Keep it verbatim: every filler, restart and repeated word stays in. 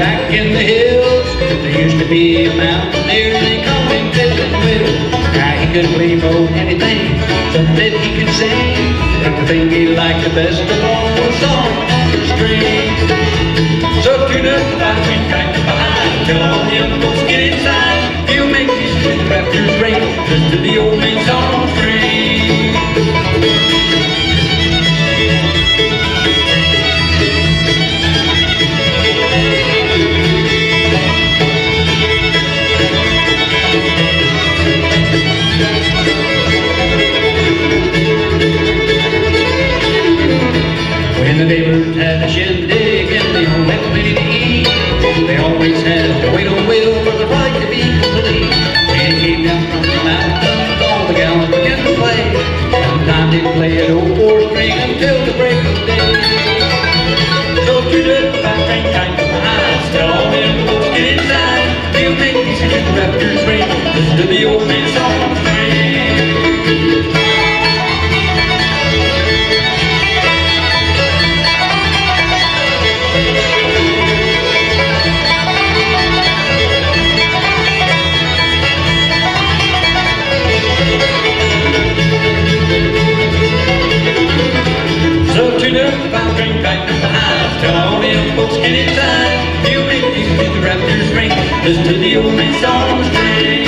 back in the hills. There used to be a mountaineer named Country Fiddlin' Will. Now he couldn't play for anything, something that he could sing. But the thing he liked the best of all was song on the string. So tune up the back, we back behind, tell all the other folks get inside. He'll make these little rafters ring, just to the old man's song string. The neighbors had a shindig and they all had plenty to eat. They always had to wait on Will for the right to be complete. When it came down from the mountains, all the gals began to play. Sometimes they'd play an old four string until the break of day. So to the back and tight to the eyes, tell all them folks get inside. They'll make these good rafters ring, listen to the old man's song string. Listen to the old man's song string.